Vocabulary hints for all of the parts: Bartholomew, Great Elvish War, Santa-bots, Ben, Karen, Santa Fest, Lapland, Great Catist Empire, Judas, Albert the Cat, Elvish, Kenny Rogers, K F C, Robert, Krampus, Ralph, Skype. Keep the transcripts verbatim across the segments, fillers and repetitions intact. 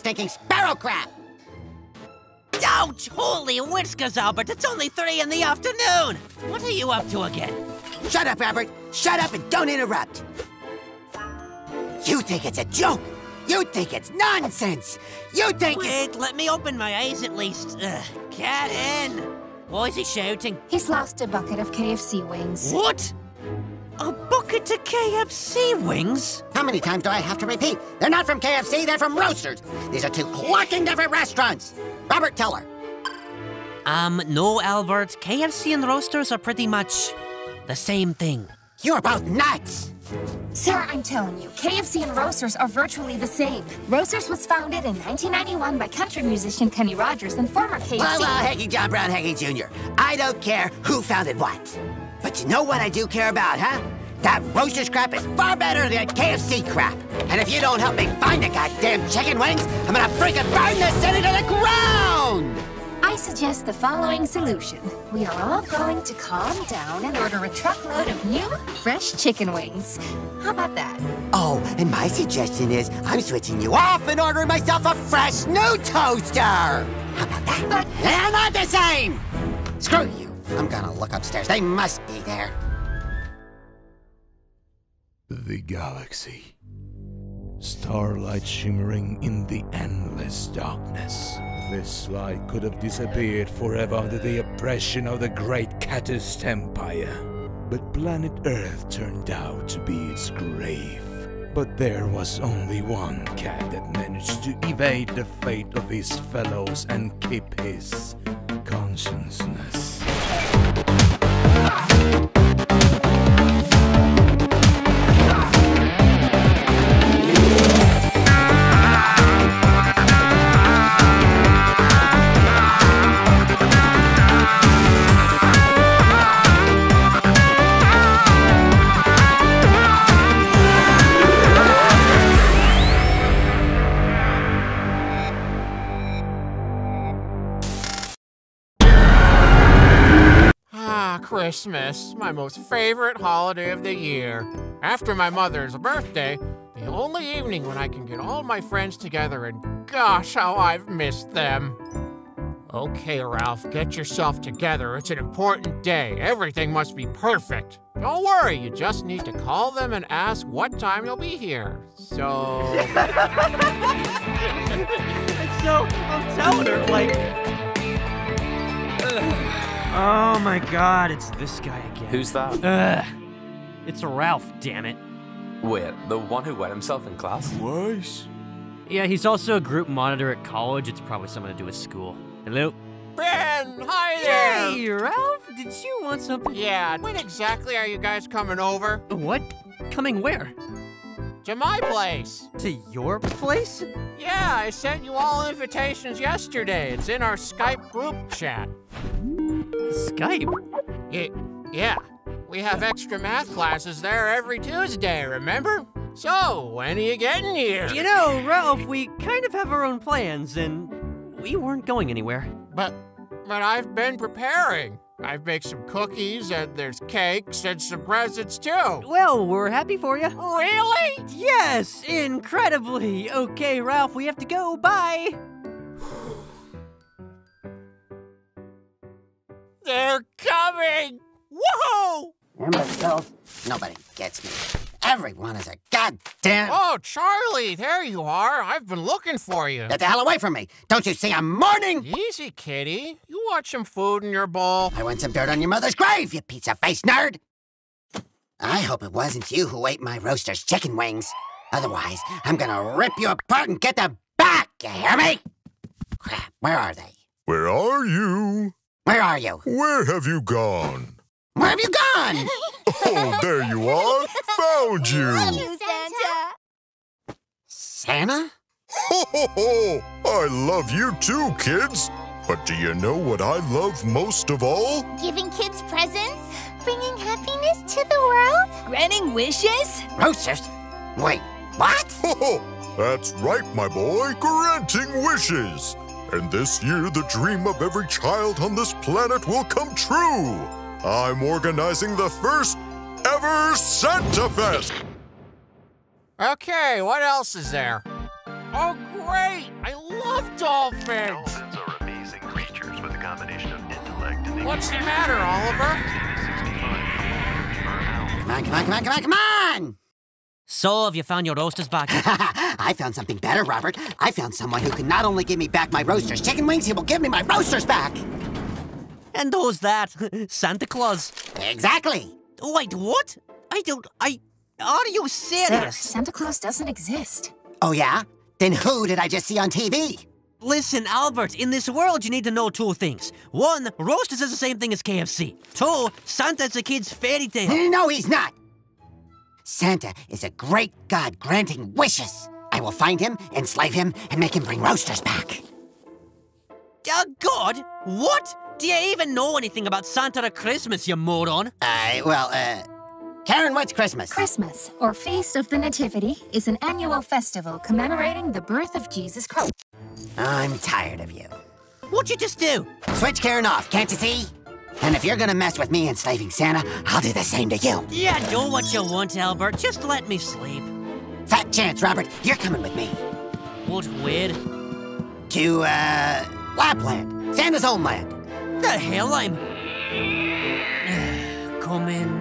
stinking sparrow crap! Ouch! Holy whiskers, Albert! It's only three in the afternoon! What are you up to again? Shut up, Albert! Shut up and don't interrupt! You think it's a joke! You think it's nonsense! You think Wait, it's- let me open my eyes at least. Uh, Karen! Why is he shouting? He's lost a bucket of K F C wings. What? A bucket of K F C wings? How many times do I have to repeat? They're not from K F C, they're from Roosters. These are two clocking different restaurants. Robert, tell her. Um, no, Albert. K F C and Roasters are pretty much the same thing. You're both nuts! Sir, I'm telling you, K F C and Roasters are virtually the same. Roasters was founded in nineteen ninety-one by country musician Kenny Rogers and former K F C... Well, well, Hagee John Brown Hagee Junior I don't care who founded what. But you know what I do care about, huh? That Roasters crap is far better than K F C crap. And if you don't help me find the goddamn chicken wings, I'm gonna freaking burn this city to the ground! I suggest the following solution. We are all going to calm down and order a truckload of new, fresh chicken wings. How about that? Oh, and my suggestion is I'm switching you off and ordering myself a fresh new toaster! How about that? But they're not the same! Screw you. I'm gonna look upstairs. They must be there. The galaxy. Starlight shimmering in the endless darkness. This light could have disappeared forever under the oppression of the Great Catist Empire. But planet Earth turned out to be its grave. But there was only one cat that managed to evade the fate of his fellows and keep his consciousness. Christmas, my most favorite holiday of the year. After my mother's birthday, the only evening when I can get all my friends together, and gosh, how I've missed them. Okay, Ralph, get yourself together. It's an important day. Everything must be perfect. Don't worry, you just need to call them and ask what time they'll be here. So... so, I'm telling her, like... Ugh. Oh my god, it's this guy again. Who's that? Ugh. It's Ralph, damn it. Wait, the one who wet himself in class? What? Yeah, he's also a group monitor at college. It's probably something to do with school. Hello? Ben, hi there! Hey, Ralph, did you want something? Yeah, when exactly are you guys coming over? What? Coming where? To my place. To your place? Yeah, I sent you all invitations yesterday. It's in our Skype group chat. Skype? Yeah, yeah, we have extra math classes there every Tuesday, remember? So, when are you getting here? You know, Ralph, we kind of have our own plans, and we weren't going anywhere. But, but I've been preparing. I've baked some cookies, and there's cakes, and some presents, too. Well, we're happy for you. Really? Yes, incredibly. Okay, Ralph, we have to go. Bye. They're coming! Whoa! Remember, girls? Nobody gets me. Everyone is a goddamn... Oh, Charlie, there you are. I've been looking for you. Get the hell away from me. Don't you see I'm mourning? Easy, kitty. You want some food in your bowl? I want some dirt on your mother's grave, you pizza-faced nerd. I hope it wasn't you who ate my roaster's chicken wings. Otherwise, I'm gonna rip you apart and get them back, you hear me? Crap, where are they? Where are you? Where are you? Where have you gone? Where have you gone? Oh, there you are. Found you. Love you, Santa. Santa? Ho, ho, ho. I love you too, kids. But do you know what I love most of all? Giving kids presents. Bringing happiness to the world. Granting wishes. Roasters? Wait, what? Ho, ho. That's right, my boy. Granting wishes. And this year, the dream of every child on this planet will come true. I'm organizing the first ever Santa Fest. Okay, what else is there? Oh, great! I Dolphins! Dolphins are amazing creatures with a combination of intellect and... What's the matter, Oliver? Come on, come on, come on, come on, come on! So, have you found your roasters back? I found something better, Robert. I found someone who can not only give me back my roasters chicken wings, he will give me my roasters back! And who's that? Santa Claus. Exactly! Wait, what? I don't... I... Are you serious? Sir, Santa Claus doesn't exist. Oh, yeah? Then who did I just see on T V? Listen, Albert, in this world you need to know two things. One, roasters is the same thing as K F C. Two, Santa's a kid's fairy tale. No, he's not! Santa is a great god granting wishes. I will find him, enslave him, and make him bring roasters back. Uh, God? What? Do you even know anything about Santa or Christmas, you moron? I, uh, well, uh... Karen, what's Christmas? Christmas, or Feast of the Nativity, is an annual festival commemorating the birth of Jesus Christ. I'm tired of you. What'd you just do? Switch Karen off, can't you see? And if you're gonna mess with me enslaving Santa, I'll do the same to you. Yeah, do what you want, Albert. Just let me sleep. Fat chance, Robert. You're coming with me. What, where? To, uh... Lapland. Santa's homeland. The hell I'm... coming...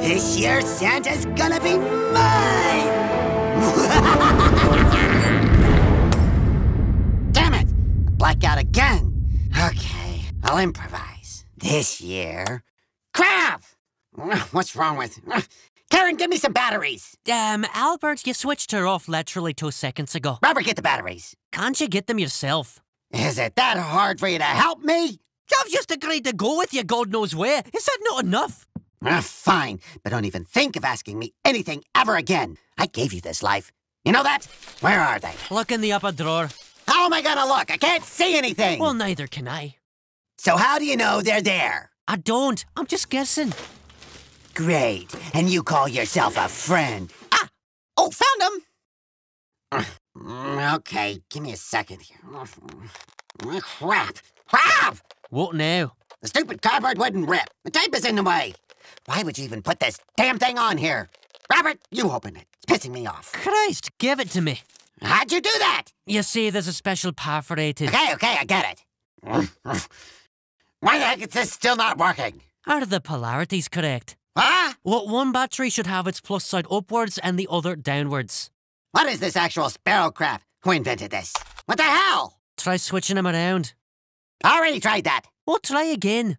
This year, Santa's gonna be mine! Damn it! Blackout again! Okay, I'll improvise. This year... Crap! What's wrong with... Karen, give me some batteries! Um, Albert, you switched her off literally two seconds ago. Robert, get the batteries. Can't you get them yourself? Is it that hard for you to help me? I've just agreed to go with you, God knows where. Is that not enough? Ah, fine, but don't even think of asking me anything ever again. I gave you this life. You know that? Where are they? Look in the upper drawer. How am I gonna look? I can't see anything! Well, neither can I. So how do you know they're there? I don't. I'm just guessing. Great. And you call yourself a friend. Ah! Oh, found them! Okay, give me a second here. Crap! Crap! What now? The stupid cardboard wouldn't rip. The tape is in the way. Why would you even put this damn thing on here? Robert, you open it. It's pissing me off. Christ, give it to me. How'd you do that? You see, there's a special perforated... Okay, okay, I get it. Why the heck is this still not working? Are the polarities correct? Huh? Well, one battery should have its plus side upwards and the other downwards. What is this actual sparrow crap? Who invented this? What the hell? Try switching them around. I already tried that. We'll try again.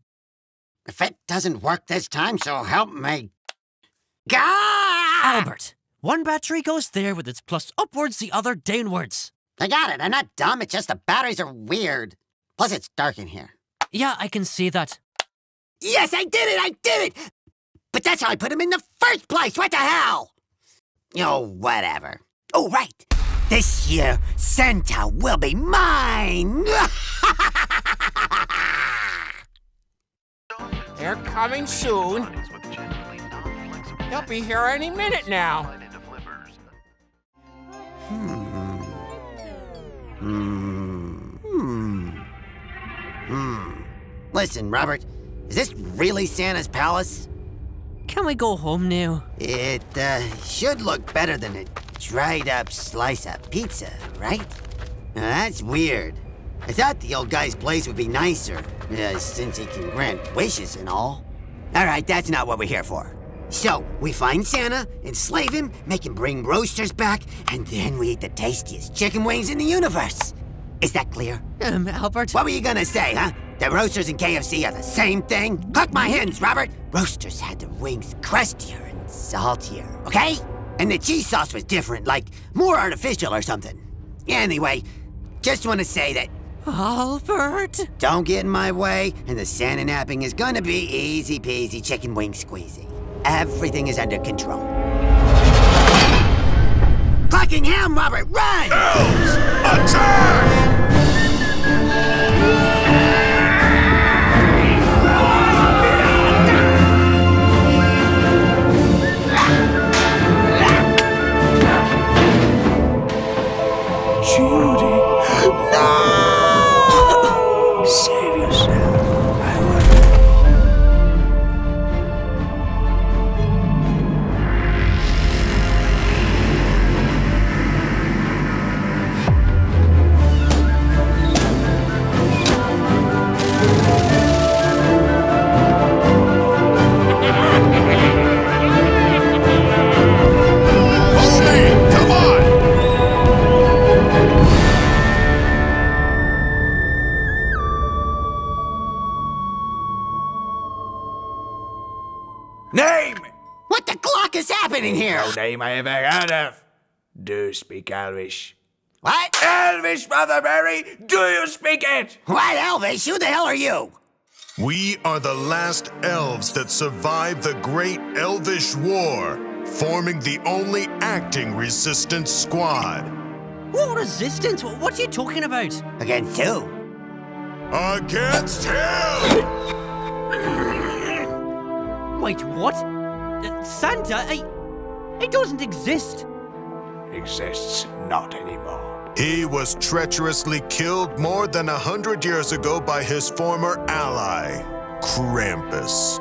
If it doesn't work this time, so help me... Gah! Albert, one battery goes there with its plus upwards, the other downwards. I got it. I'm not dumb. It's just the batteries are weird. Plus, it's dark in here. Yeah, I can see that. Yes, I did it! I did it! But that's how I put him in the first place! What the hell? Oh, whatever. Oh, right. This year, Santa will be mine! They're coming soon. They'll be here any minute now. Hmm. Hmm. Hmm. Hmm. Listen, Robert, is this really Santa's palace? Can we go home now? It, uh, should look better than a dried-up slice of pizza, right? Now, that's weird. I thought the old guy's place would be nicer, uh, since he can grant wishes and all. All right, that's not what we're here for. So, we find Santa, enslave him, make him bring roasters back, and then we eat the tastiest chicken wings in the universe. Is that clear? Um, Albert? What were you gonna say, huh? That roasters and K F C are the same thing? Hook my hands, Robert! Roasters had the wings crustier and saltier, okay? And the cheese sauce was different, like more artificial or something. Anyway, just want to say that... Albert! Don't get in my way, and the Santa napping is gonna be easy-peasy chicken wing squeezy. Everything is under control. Clucking ham, Robert, run! Elves, attack! happening here? No name I ever heard of. Do speak Elvish. What? Elvish, Mother Mary! Do you speak it? What Elvish? Who the hell are you? We are the last elves that survived the Great Elvish War, forming the only acting resistance squad. What resistance? What are you talking about? Against who? Against him! Wait, what? Uh, Santa, I, he doesn't exist. Exists not anymore. He was treacherously killed more than a hundred years ago by his former ally, Krampus.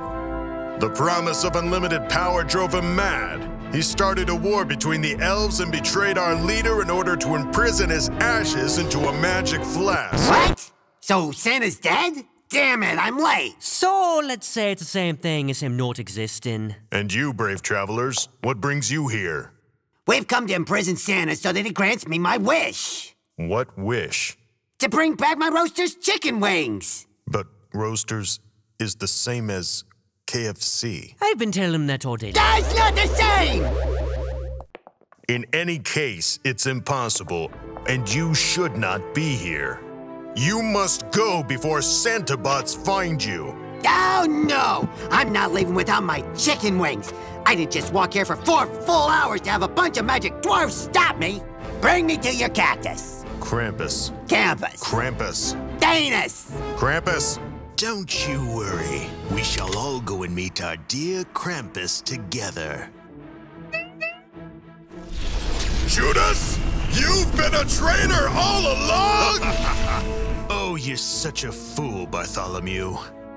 The promise of unlimited power drove him mad. He started a war between the elves and betrayed our leader in order to imprison his ashes into a magic flask. What? So Santa's dead? Damn it, I'm late. So let's say it's the same thing as him not existing. And you, brave travelers, what brings you here? We've come to imprison Santa so that he grants me my wish. What wish? To bring back my Roaster's chicken wings. But Roaster's is the same as K F C. I've been telling him that all day. That's not the same! In any case, it's impossible, and you should not be here. You must go before Santa-bots find you. Oh, no! I'm not leaving without my chicken wings. I didn't just walk here for four full hours to have a bunch of magic dwarves stop me. Bring me to your cactus. Krampus. Krampus. Krampus. Danus. Krampus. Don't you worry. We shall all go and meet our dear Krampus together. Judas, you've been a traitor all along! Oh, you're such a fool, Bartholomew.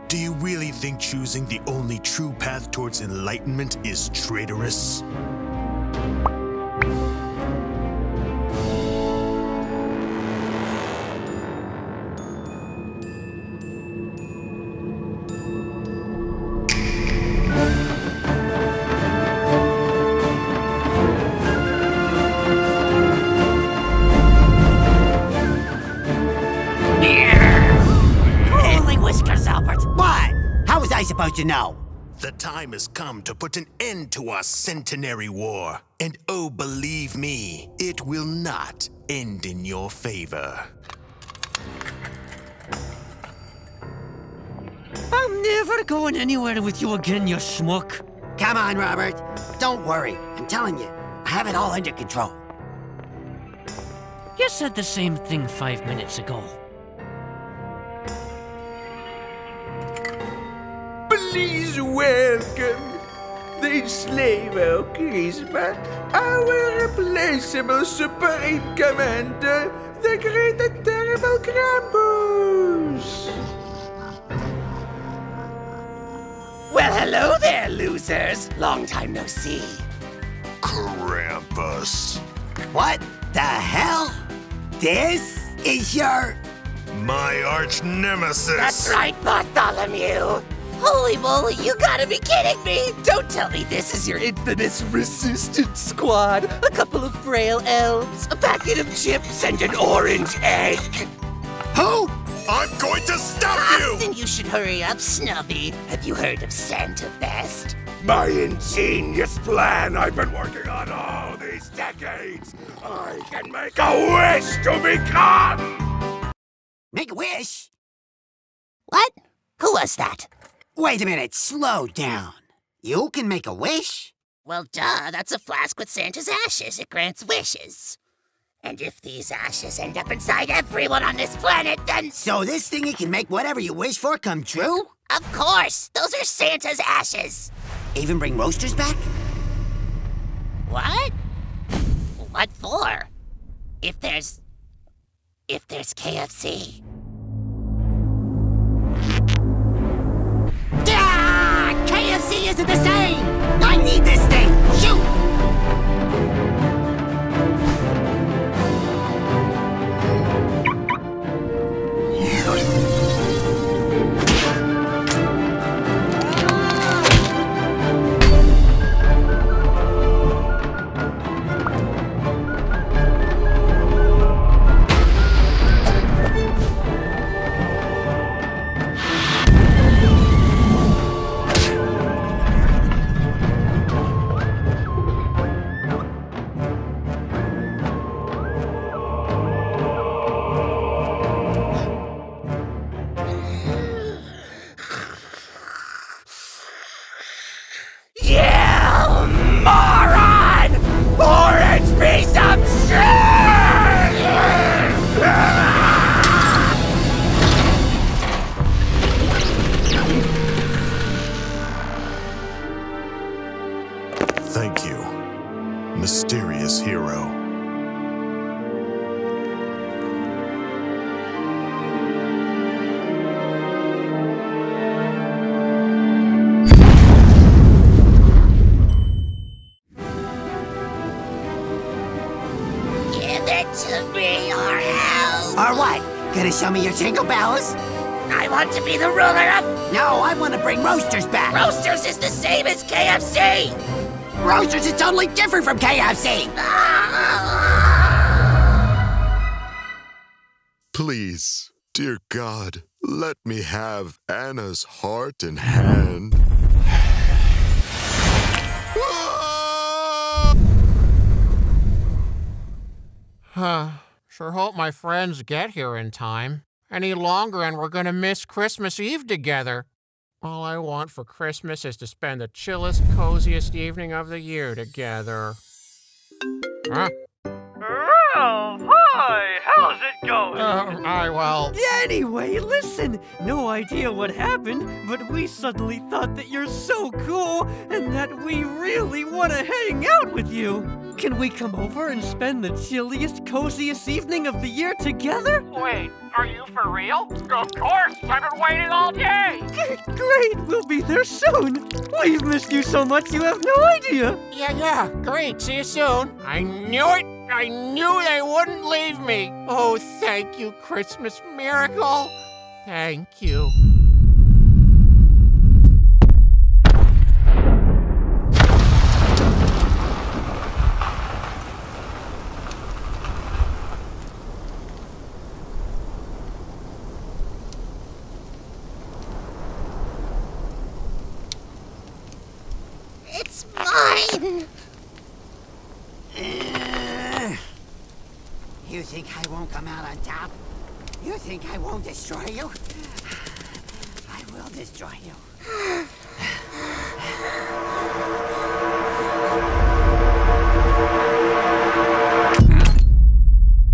Do you really think choosing the only true path towards enlightenment is traitorous? To know. The time has come to put an end to our centenary war. And oh, believe me, it will not end in your favor. I'm never going anywhere with you again, you schmuck. Come on, Robert. Don't worry. I'm telling you, I have it all under control. You said the same thing five minutes ago. Please welcome the slave of Christmas, our replaceable supreme commander, the great and terrible Krampus! Well, hello there, losers! Long time no see. Krampus. What the hell? This is your... my arch nemesis! That's right, Bartholomew! Holy moly, you gotta be kidding me! Don't tell me this is your infamous resistance squad! A couple of frail elves, a packet of chips, and an orange egg! Who? I'm going to stop ah, you! Then you should hurry up, Snubby. Have you heard of Santa Fest? My ingenious plan I've been working on all these decades! I can make a wish to become! Make a wish? What? Who was that? Wait a minute, slow down. You can make a wish? Well, duh, that's a flask with Santa's ashes. It grants wishes. And if these ashes end up inside everyone on this planet, then... So this thing, it can make whatever you wish for come true? Of course! Those are Santa's ashes! Even bring Roasters back? What? What for? If there's... if there's K F C... K F C isn't the same! I need this thing! Shoot! Or what? Gonna show me your jingle bells? I want to be the ruler of... No, I want to bring Roasters back. Roasters is the same as K F C. Roasters is totally different from K F C. Please, dear God, let me have Anna's heart and hand. Huh. Sure hope my friends get here in time. Any longer and we're gonna miss Christmas Eve together. All I want for Christmas is to spend the chillest, coziest evening of the year together. Huh? Oh, hi! How's it going? Uh, I, well... Anyway, listen! No idea what happened, but we suddenly thought that you're so cool and that we really want to hang out with you! Can we come over and spend the chilliest, coziest evening of the year together? Wait, are you for real? Of course! I've been waiting all day! Great! We'll be there soon! We've missed you so much you have no idea! Yeah, yeah, great! See you soon! I knew it! I knew they wouldn't leave me! Oh, thank you, Christmas miracle! Thank you. Destroy you? I will destroy you.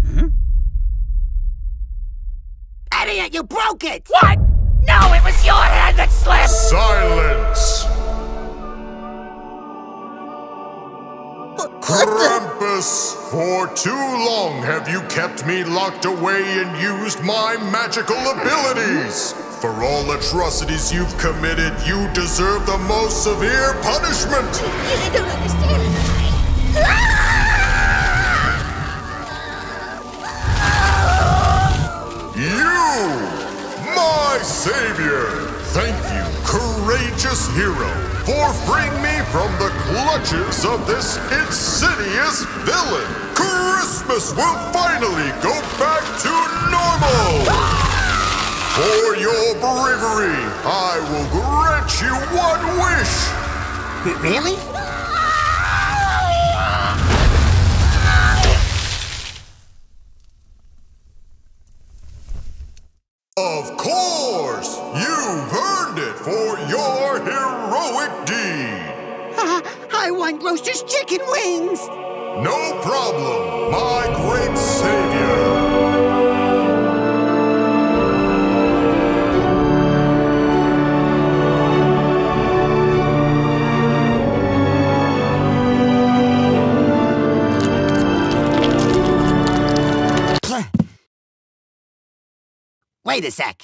Huh? Idiot, you broke it! What? No, it was your hand that slipped! Silence! Krampus, for too long have you kept me locked away and used my magical abilities. For all atrocities you've committed, you deserve the most severe punishment. I don't understand. You, my savior, thank you, courageous hero, for freeing me from the clutches of this insidious villain. Christmas will finally go back to normal. For your bravery, I will grant you one wish. Really? Of course, you've earned it for your heroic deed. Uh, I want Roaster's chicken wings. No problem, my great savior. Wait a sec.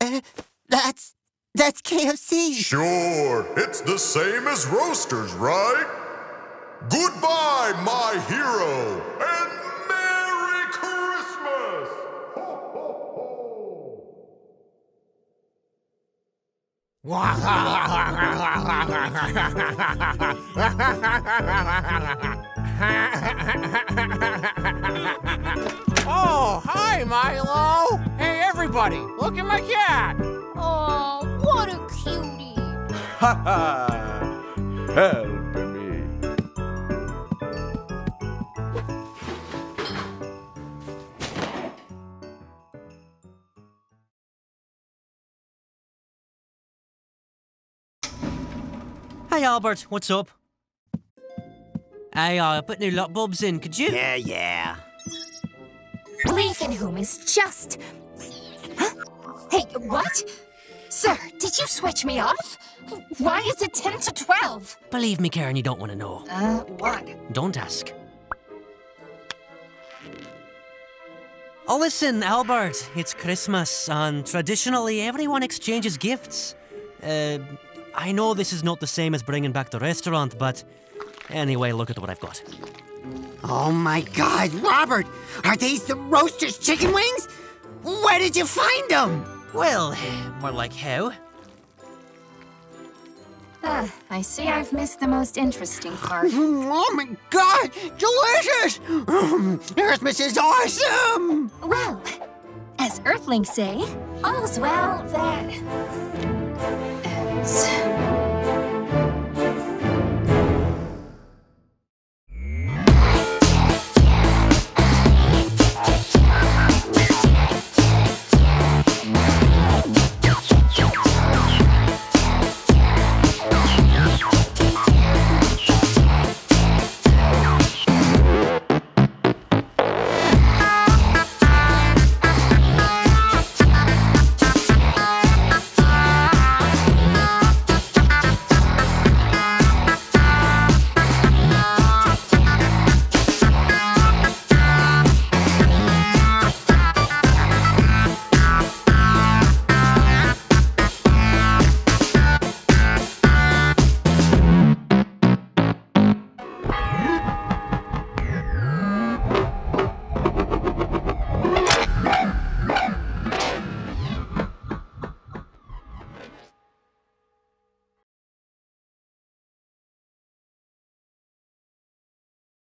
Uh, that's... that's K F C. Sure, it's the same as Roasters, right? Goodbye, my hero, and Merry Christmas! Ho, ho, ho! Oh, hi, Milo! Hey, everybody, look at my cat! Oh, what a cutie! Ha ha! Help me! Hey, Albert, what's up? Hey, I put new light bulbs in, could you? Yeah, yeah. Lincolnholm is just... Huh? Hey, what? Sir, did you switch me off? Why is it ten to twelve? Believe me, Karen, you don't want to know. Uh, what? Don't ask. Oh, listen, Albert, it's Christmas, and traditionally everyone exchanges gifts. Uh, I know this is not the same as bringing back the restaurant, but... Anyway, look at what I've got. Oh my God, Robert! Are these the Roaster's chicken wings? Where did you find them? Well, more like how? Ah, I see I've missed the most interesting part. Oh my God, delicious! Christmas is awesome! Well, as Earthlings say, all's well that ends.